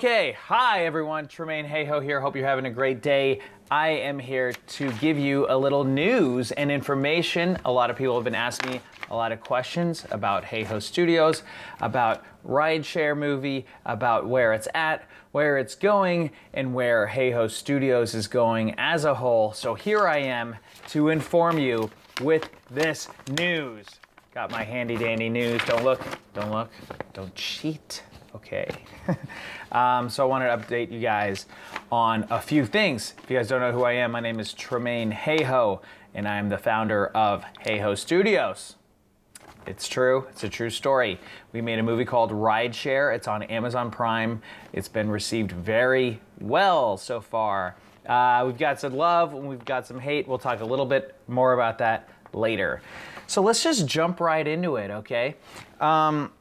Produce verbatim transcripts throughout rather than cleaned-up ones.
Okay, hi everyone, Tremaine Hayhoe here. Hope you're having a great day. I am here to give you a little news and information. A lot of people have been asking me a lot of questions about Hayhoe Studios, about Rideshare movie, about where it's at, where it's going, and where Hayhoe Studios is going as a whole. So here I am to inform you with this news. Got my handy dandy news. Don't look, don't look, don't cheat. Okay. um, so I wanted to update you guys on a few things. If you guys don't know who I am, my name is Tremaine Hayhoe, and I'm the founder of Hayhoe Studios. It's true. It's a true story. We made a movie called Rideshare. It's on Amazon Prime. It's been received very well so far. Uh, we've got some love and we've got some hate. We'll talk a little bit more about that later. So let's just jump right into it, okay? Um,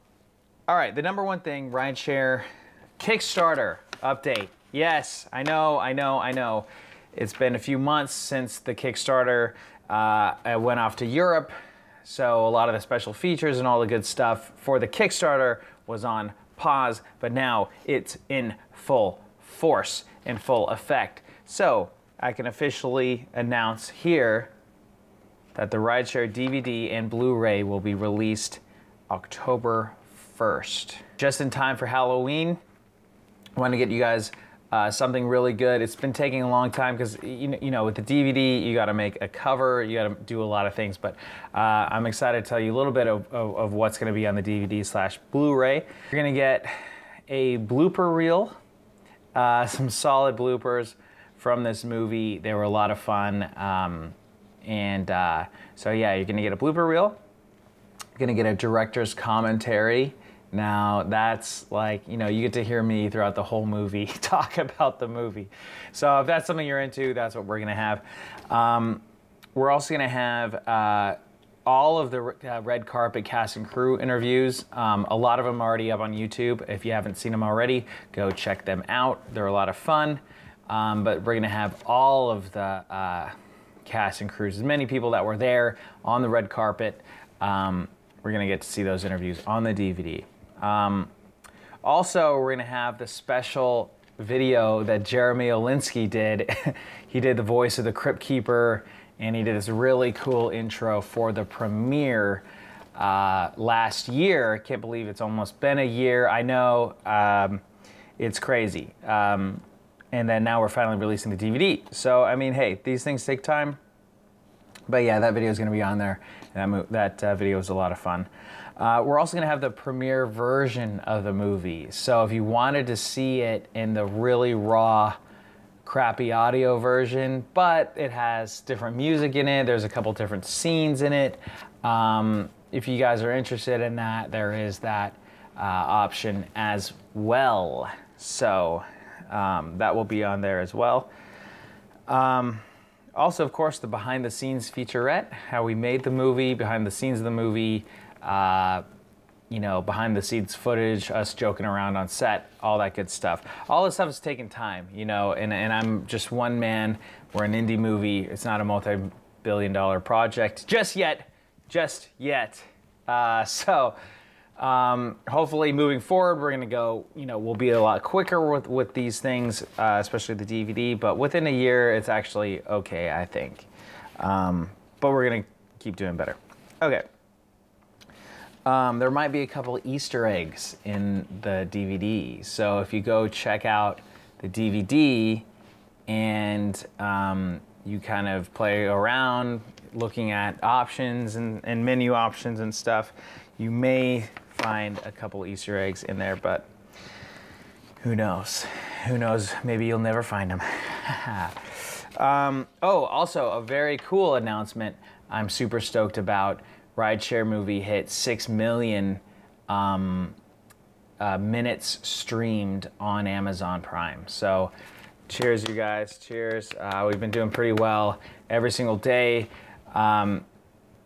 All right, the number one thing, Rideshare Kickstarter update. Yes, I know, I know, I know. It's been a few months since the Kickstarter uh, went off to Europe, so a lot of the special features and all the good stuff for the Kickstarter was on pause, but now it's in full force, in full effect. So I can officially announce here that the Rideshare D V D and Blu-ray will be released October first. Just in time for Halloween, I want to get you guys uh, something really good. It's been taking a long time because, you, you know, with the D V D, you got to make a cover, you got to do a lot of things, but uh, I'm excited to tell you a little bit of, of, of what's going to be on the D V D slash Blu-ray. You're going to get a blooper reel, uh, some solid bloopers from this movie. They were a lot of fun. Um, and uh, so, yeah, you're going to get a blooper reel. You're going to get a director's commentary. Now that's like, you know, you get to hear me throughout the whole movie talk about the movie. So if that's something you're into, that's what we're gonna have. Um, we're also gonna have uh, all of the uh, red carpet cast and crew interviews. Um, a lot of them are already up on YouTube. If you haven't seen them already, go check them out. They're a lot of fun. Um, but we're gonna have all of the uh, cast and crews, as many people that were there on the red carpet. Um, we're gonna get to see those interviews on the D V D. Um, also, we're going to have the special video that Jeremy Olinsky did. He did the voice of the Crypt Keeper, and he did this really cool intro for the premiere uh, last year. I can't believe it's almost been a year. I know, um, it's crazy. Um, and then now we're finally releasing the D V D. So, I mean, hey, these things take time. But yeah, that video is going to be on there. That, that uh, video was a lot of fun. Uh, we're also going to have the premiere version of the movie. So if you wanted to see it in the really raw, crappy audio version, but it has different music in it, there's a couple different scenes in it. Um, if you guys are interested in that, there is that uh, option as well. So um, that will be on there as well. Um, Also, of course, the behind-the-scenes featurette, how we made the movie, behind-the-scenes of the movie, uh, you know, behind-the-scenes footage, us joking around on set, all that good stuff. All this stuff is taking time, you know, and, and I'm just one man. We're an indie movie. It's not a multi-billion dollar project just yet, just yet. Uh, so um, hopefully moving forward, we're going to go, you know, we'll be a lot quicker with, with these things, uh, especially the D V D, but within a year, it's actually okay, I think. Um, but we're going to keep doing better. Okay. Um, there might be a couple Easter eggs in the D V D. So if you go check out the D V D and um, you kind of play around looking at options and, and menu options and stuff, you may find a couple Easter eggs in there, but who knows? Who knows? Maybe you'll never find them. um, oh, also a very cool announcement I'm super stoked about. Rideshare movie hit six million um, uh, minutes streamed on Amazon Prime. So cheers, you guys. Cheers. Uh, we've been doing pretty well every single day. Um,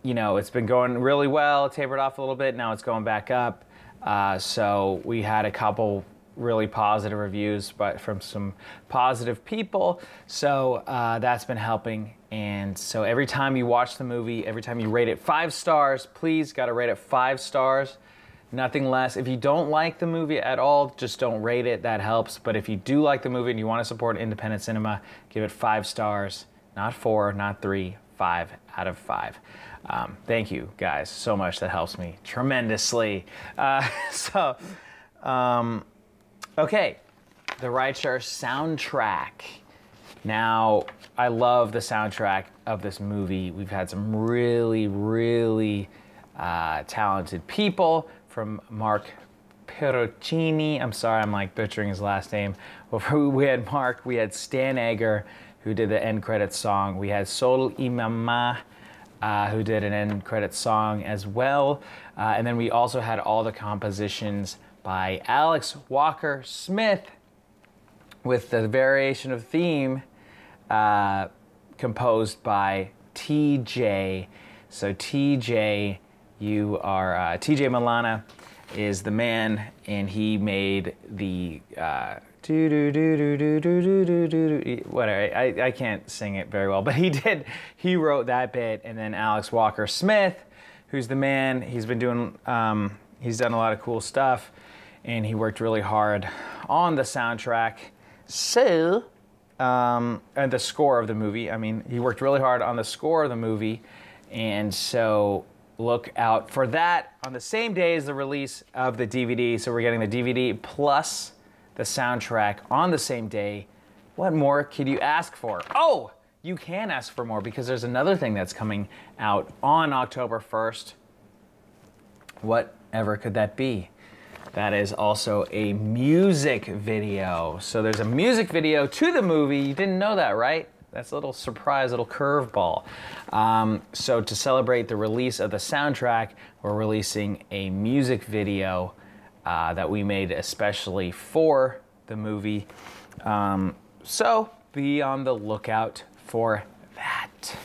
you know, it's been going really well, tapered off a little bit. Now it's going back up. Uh, so we had a couple really positive reviews but from some positive people. So uh, that's been helping. And so every time you watch the movie, every time you rate it five stars, please gotta rate it five stars. nothing less. If you don't like the movie at all, just don't rate it. That helps. But if you do like the movie and you want to support independent cinema, give it five stars. Not four, not three, five out of five. Um, thank you guys so much. That helps me tremendously. Uh, so, um, okay. The Rideshare soundtrack. Now, I love the soundtrack of this movie. We've had some really, really uh, talented people, from Mark Perrucini. I'm sorry, I'm like butchering his last name. We had Mark, we had Stan Egger, who did the end credits song. We had Sol Imama, uh, who did an end credits song as well. Uh, and then we also had all the compositions by Alex Walker Smith, with the variation of theme uh, composed by T J. So T J, you are, uh, T J Milana is the man, and he made the, uh, do do do do do do do do do, whatever, I, I can't sing it very well, but he did, he wrote that bit. And then Alex Walker Smith, who's the man, he's been doing, um, he's done a lot of cool stuff, and he worked really hard on the soundtrack. So, um, and the score of the movie, I mean, he worked really hard on the score of the movie, and so, look out for that on the same day as the release of the D V D. So we're getting the D V D plus the soundtrack on the same day. What more could you ask for? Oh, you can ask for more, because there's another thing that's coming out on October first. Whatever could that be? That is also a music video. So there's a music video to the movie. You didn't know that, right? That's a little surprise, little curveball. Um, so to celebrate the release of the soundtrack, we're releasing a music video uh, that we made especially for the movie. Um, so be on the lookout for that.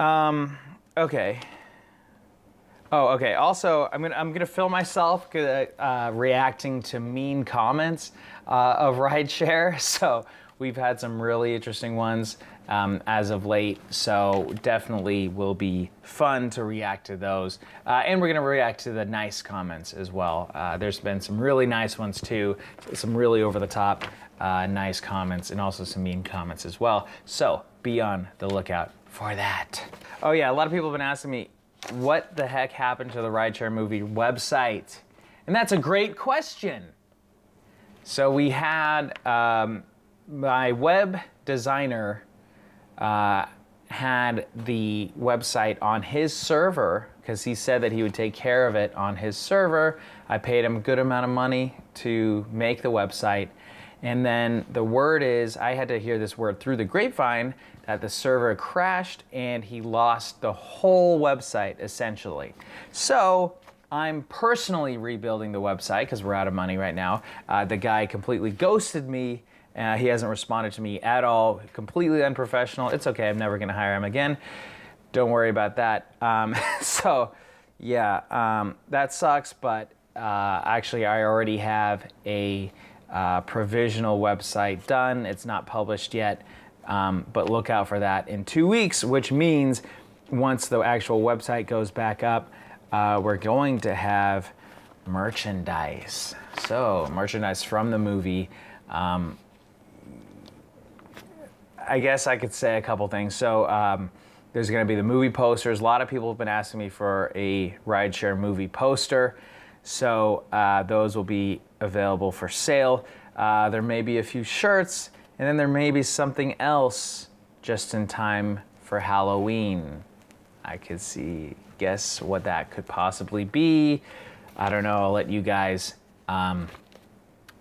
Um, okay. Oh, okay. Also, I'm gonna I'm gonna film myself uh, reacting to mean comments uh, of Rideshare. So we've had some really interesting ones um, as of late. So definitely will be fun to react to those, uh, and we're gonna react to the nice comments as well. Uh, there's been some really nice ones too, some really over the top uh, nice comments, and also some mean comments as well. So be on the lookout for that. Oh yeah, a lot of people have been asking me, what the heck happened to the Rideshare movie website? And that's a great question. So we had um, my web designer uh, had the website on his server, because he said that he would take care of it on his server. I paid him a good amount of money to make the website. And then the word is, I had to hear this word through the grapevine, that the server crashed and he lost the whole website, essentially. So I'm personally rebuilding the website because we're out of money right now. Uh, the guy completely ghosted me. Uh, he hasn't responded to me at all. Completely unprofessional. It's okay. I'm never going to hire him again. Don't worry about that. Um, so yeah, um, that sucks. But uh, actually, I already have a... Uh, provisional website done. It's not published yet, um, but look out for that in two weeks, which means once the actual website goes back up, uh, we're going to have merchandise. So merchandise from the movie. Um, I guess I could say a couple things. So um, there's going to be the movie posters. A lot of people have been asking me for a Rideshare movie poster. So uh, those will be available for sale. Uh, there may be a few shirts, and then there may be something else just in time for Halloween. I could see, guess what that could possibly be. I don't know, I'll let you guys, um,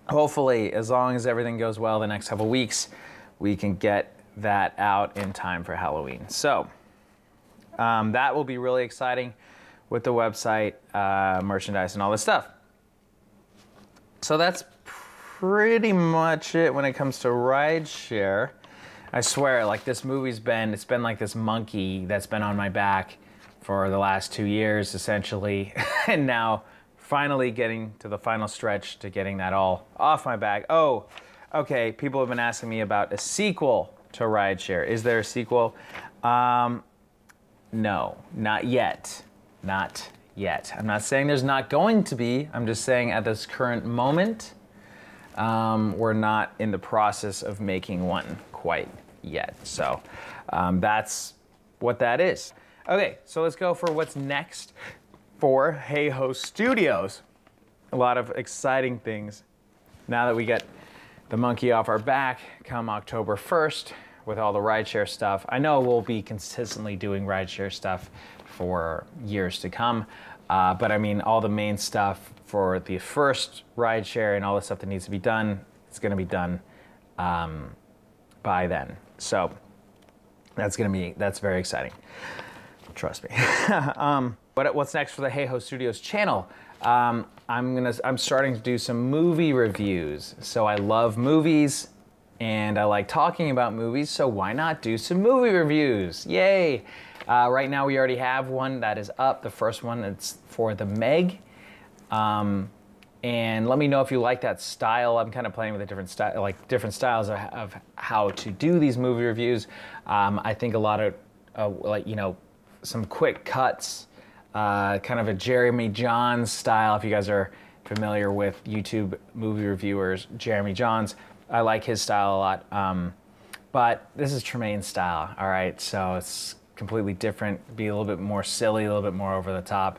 hopefully, as long as everything goes well the next couple weeks, we can get that out in time for Halloween. So um, that will be really exciting with the website, uh, merchandise, and all this stuff. So that's pretty much it when it comes to Rideshare. I swear, like this movie's been, it's been like this monkey that's been on my back for the last two years, essentially. And now finally getting to the final stretch to getting that all off my back. Oh, okay, people have been asking me about a sequel to Rideshare. Is there a sequel? Um, no, not yet. Not yet. I'm not saying there's not going to be. I'm just saying at this current moment, um, we're not in the process of making one quite yet. So um, that's what that is. Okay, so let's go for what's next for Hayhoe Studios. A lot of exciting things. Now that we get the monkey off our back, come October first, with all the rideshare stuff. I know we'll be consistently doing rideshare stuff for years to come, uh, but I mean, all the main stuff for the first rideshare and all the stuff that needs to be done, it's gonna be done um, by then. So that's gonna be, that's very exciting. Trust me. um, but what's next for the Hayhoe Studios channel? Um, I'm gonna, I'm starting to do some movie reviews. So I love movies and I like talking about movies, so why not do some movie reviews? Yay! Uh, right now we already have one that is up, the first one that's for The Meg. Um, and let me know if you like that style. I'm kind of playing with a different style, like different styles of, of how to do these movie reviews. Um, I think a lot of, uh, like, you know, some quick cuts, uh, kind of a Jeremy Johns style, if you guys are familiar with YouTube movie reviewers, Jeremy Johns. I like his style a lot, um, but this is Tremaine's style, all right? So it's completely different, be a little bit more silly, a little bit more over the top.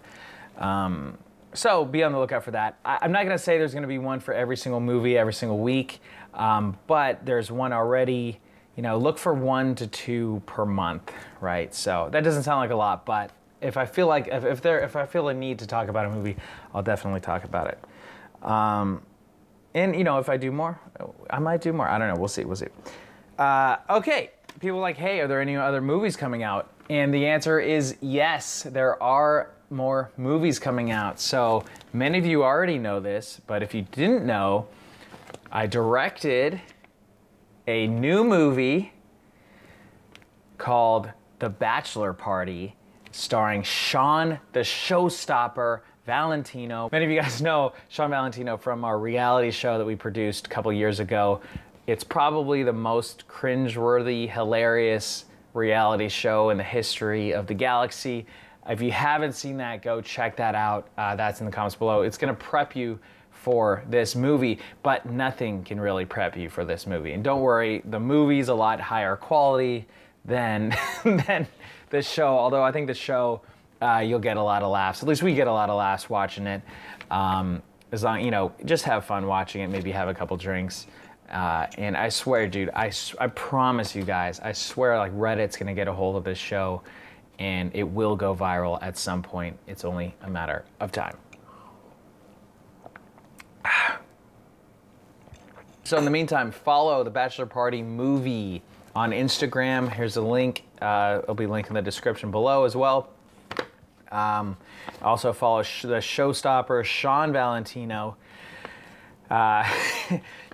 Um, so be on the lookout for that. I, I'm not gonna say there's gonna be one for every single movie, every single week, um, but there's one already, you know, look for one to two per month, right? So that doesn't sound like a lot, but if I feel like, if, if, there, if I feel a need to talk about a movie, I'll definitely talk about it. Um, And, you know, if I do more, I might do more. I don't know. We'll see. We'll see. Uh, okay. People are like, hey, are there any other movies coming out? And the answer is yes, there are more movies coming out. So many of you already know this, but if you didn't know, I directed a new movie called The Bachelor Party, starring Shawn, the Showstopper, Valentino. Many of you guys know Shawn Valentino from our reality show that we produced a couple years ago. It's probably the most cringeworthy, hilarious reality show in the history of the galaxy. If you haven't seen that, go check that out. Uh, that's in the comments below. It's gonna prep you for this movie, but nothing can really prep you for this movie. And don't worry, the movie's a lot higher quality than, than this show, although I think the show, Uh, you'll get a lot of laughs. At least we get a lot of laughs watching it. Um, as long, you know, just have fun watching it. Maybe have a couple drinks. Uh, and I swear, dude, I, I promise you guys, I swear, like, Reddit's gonna get a hold of this show, and it will go viral at some point. It's only a matter of time. So in the meantime, follow The Bachelor Party Movie on Instagram. Here's a link. Uh, it'll be linked in the description below as well. Um, also follow sh the showstopper, Shawn Valentino. Uh,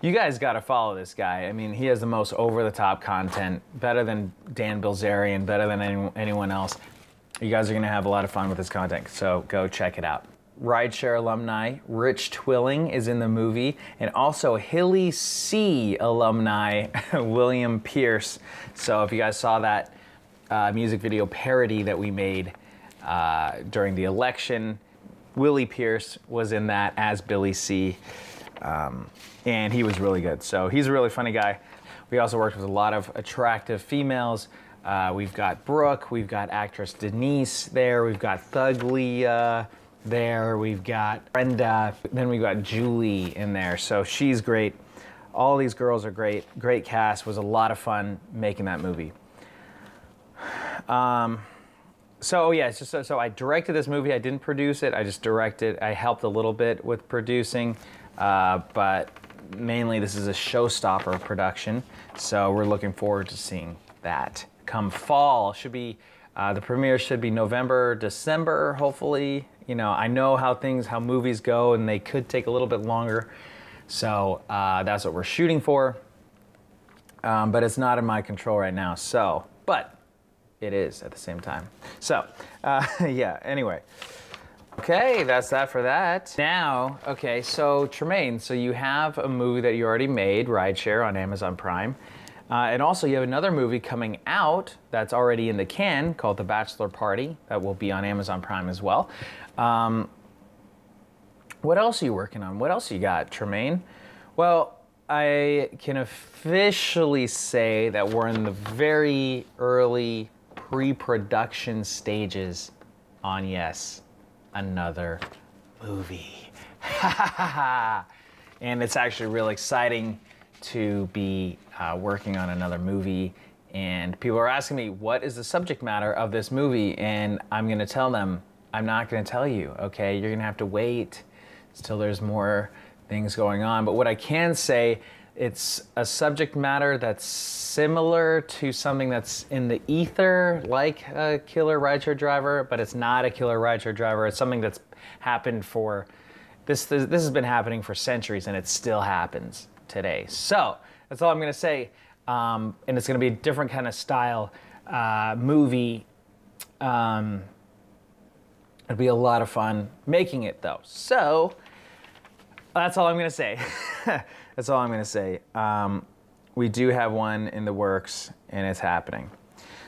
you guys got to follow this guy. I mean, he has the most over-the-top content, better than Dan Bilzerian, better than any anyone else. You guys are going to have a lot of fun with this content, so go check it out. Rideshare alumni Rich Twilling is in the movie, and also Hilly C alumni William Pierce. So if you guys saw that uh, music video parody that we made, Uh, during the election, Willie Pierce was in that as Billy C, um, and he was really good. So he's a really funny guy. We also worked with a lot of attractive females. Uh, we've got Brooke, we've got actress Denise there, we've got Thuglia there, we've got Brenda, then we've got Julie in there. So she's great. All these girls are great. Great cast. It was a lot of fun making that movie. Um... So yeah, it's just so, so I directed this movie. I didn't produce it. I just directed. I helped a little bit with producing, uh, but mainly this is a showstopper production. So we're looking forward to seeing that come fall. Should be uh, the premiere should be November, December, hopefully. You know, I know how things, how movies go, and they could take a little bit longer. So uh, that's what we're shooting for. Um, but it's not in my control right now. So, but. It is at the same time. So, uh, yeah, anyway. Okay, that's that for that. Now, okay, so Tremaine, so you have a movie that you already made, Rideshare, on Amazon Prime. Uh, and also, you have another movie coming out that's already in the can called The Bachelor Party. That will be on Amazon Prime as well. Um, what else are you working on? What else you got, Tremaine? Well, I can officially say that we're in the very early pre-production stages on, yes, another movie. Ha ha ha! And it's actually really exciting to be uh, working on another movie. And people are asking me, what is the subject matter of this movie? And I'm gonna tell them, I'm not gonna tell you, okay? You're gonna have to wait until there's more things going on. But what I can say, it's a subject matter that's similar to something that's in the ether, like a killer rideshare driver, but it's not a killer rideshare driver. It's something that's happened for, this, this, this has been happening for centuries and it still happens today. So that's all I'm gonna say. Um, and it's gonna be a different kind of style uh, movie. Um, it'll be a lot of fun making it though. So that's all I'm gonna say. That's all I'm gonna say. Um, we do have one in the works and it's happening.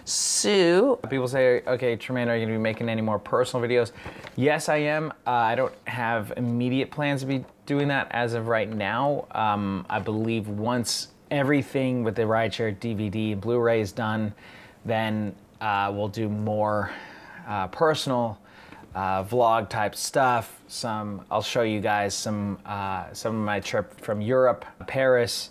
So, people say, okay, Tremaine, are you gonna be making any more personal videos? Yes, I am. Uh, I don't have immediate plans to be doing that as of right now. Um, I believe once everything with the Rideshare D V D and Blu-ray is done, then uh, we'll do more uh, personal Uh, vlog type stuff. Some I'll show you guys some uh, some of my trip from Europe, Paris,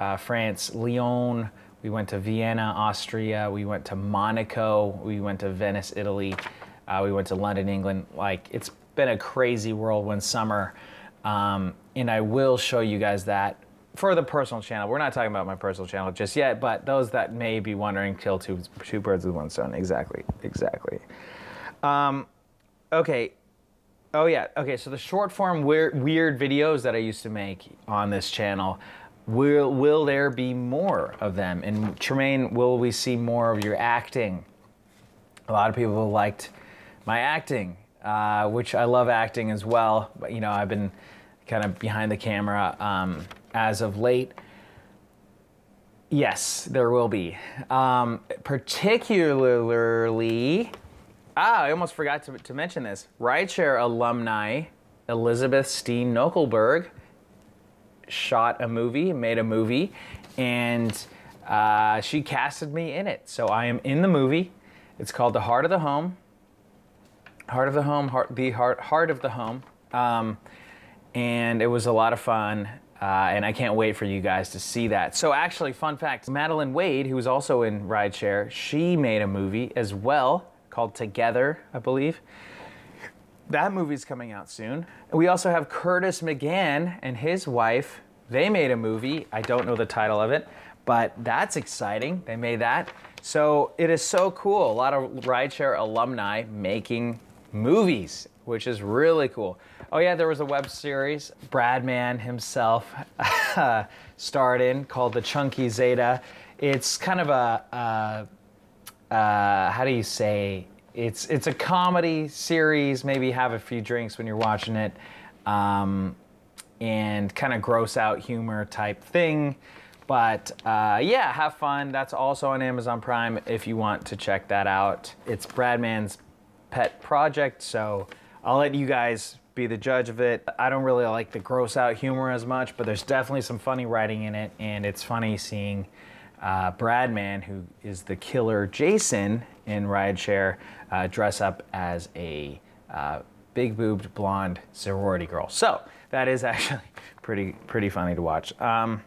uh, France, Lyon. We went to Vienna, Austria. We went to Monaco. We went to Venice, Italy. Uh, we went to London, England. Like, it's been a crazy whirlwind summer, um, and I will show you guys that for the personal channel. We're not talking about my personal channel just yet, but those that may be wondering, kill two two birds with one stone. Exactly, exactly. Um, Okay, oh yeah, okay, so the short form weird, weird videos that I used to make on this channel, will, will there be more of them? And Tremaine, will we see more of your acting? A lot of people liked my acting, uh, which I love acting as well, but you know, I've been kind of behind the camera um, as of late. Yes, there will be, um, particularly, ah, I almost forgot to, to mention this. Rideshare alumni Elisabeth Steen-Nokleberg shot a movie, made a movie, and uh, she casted me in it. So I am in the movie. It's called The Heart of the Home. Heart of the Home, heart, the heart, heart of the Home. Um, and it was a lot of fun. Uh, and I can't wait for you guys to see that. So actually, fun fact, Madeline Wade, who was also in Rideshare, she made a movie as well, called Together, I believe. That movie's coming out soon. We also have Curtis McGann and his wife. They made a movie. I don't know the title of it, but that's exciting. They made that. So it is so cool. A lot of Rideshare alumni making movies, which is really cool. Oh yeah, there was a web series Brad Mann himself starred in called The Chunky Zeta. It's kind of a, a Uh, how do you say, it's it's a comedy series, maybe have a few drinks when you're watching it, um, and kind of gross out humor type thing. But uh, yeah, have fun. That's also on Amazon Prime if you want to check that out. It's Brad Mann's pet project, so I'll let you guys be the judge of it. I don't really like the gross out humor as much, but there's definitely some funny writing in it, and it's funny seeing Uh, Brad Mann, who is the killer Jason in Rideshare, uh, dress up as a uh, big-boobed blonde sorority girl. So that is actually pretty pretty funny to watch. Um,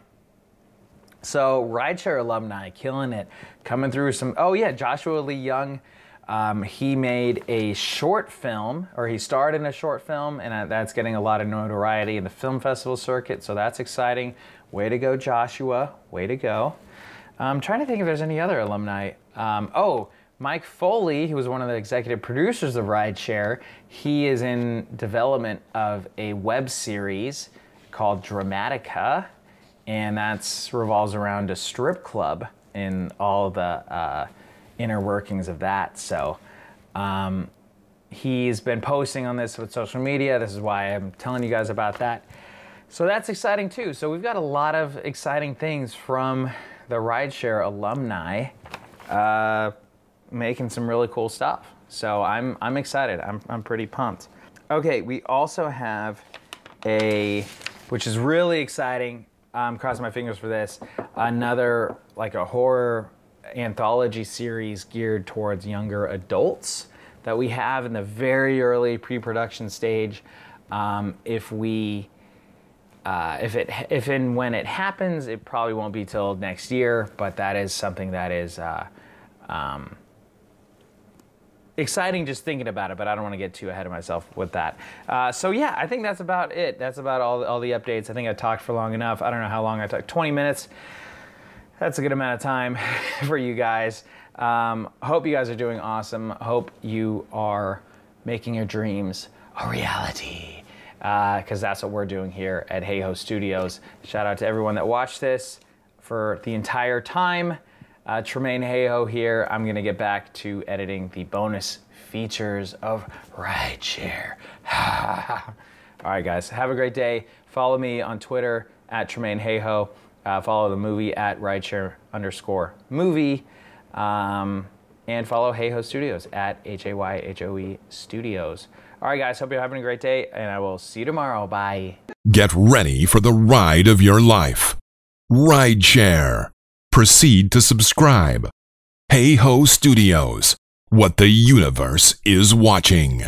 so Rideshare alumni killing it, coming through some. Oh yeah, Joshua Lee Young. Um, he made a short film, or he starred in a short film, and uh, that's getting a lot of notoriety in the film festival circuit. So that's exciting. Way to go, Joshua. Way to go. I'm trying to think if there's any other alumni. Um, oh, Mike Foley, who was one of the executive producers of Rideshare, he is in development of a web series called Dramatica, and that revolves around a strip club and all the uh, inner workings of that. So um, he's been posting on this with social media. This is why I'm telling you guys about that. So that's exciting too. So we've got a lot of exciting things from the Rideshare alumni uh, making some really cool stuff. So I'm, I'm excited. I'm, I'm pretty pumped. Okay, we also have a, which is really exciting, I'm crossing my fingers for this, another, like a horror anthology series geared towards younger adults that we have in the very early pre-production stage. Um, if we, uh, if it, if and when it happens, it probably won't be till next year, but that is something that is uh, um, exciting just thinking about it, but I don't want to get too ahead of myself with that. Uh, so yeah, I think that's about it. That's about all, all the updates. I think I talked for long enough. I don't know how long I talked, twenty minutes. That's a good amount of time for you guys. Um, hope you guys are doing awesome. Hope you are making your dreams a reality, because uh, that's what we're doing here at Hayhoe Studios. Shout out to everyone that watched this for the entire time. Uh, Tremaine Hayhoe here. I'm going to get back to editing the bonus features of Rideshare. All right, guys. Have a great day. Follow me on Twitter at Tremaine Hayhoe. Uh, follow the movie at Rideshare underscore movie. Um, and follow Hayhoe Studios at H A Y H O E Studios. All right, guys. Hope you're having a great day, and I will see you tomorrow. Bye. Get ready for the ride of your life. Rideshare. Proceed to subscribe. Hayhoe Studios, what the universe is watching.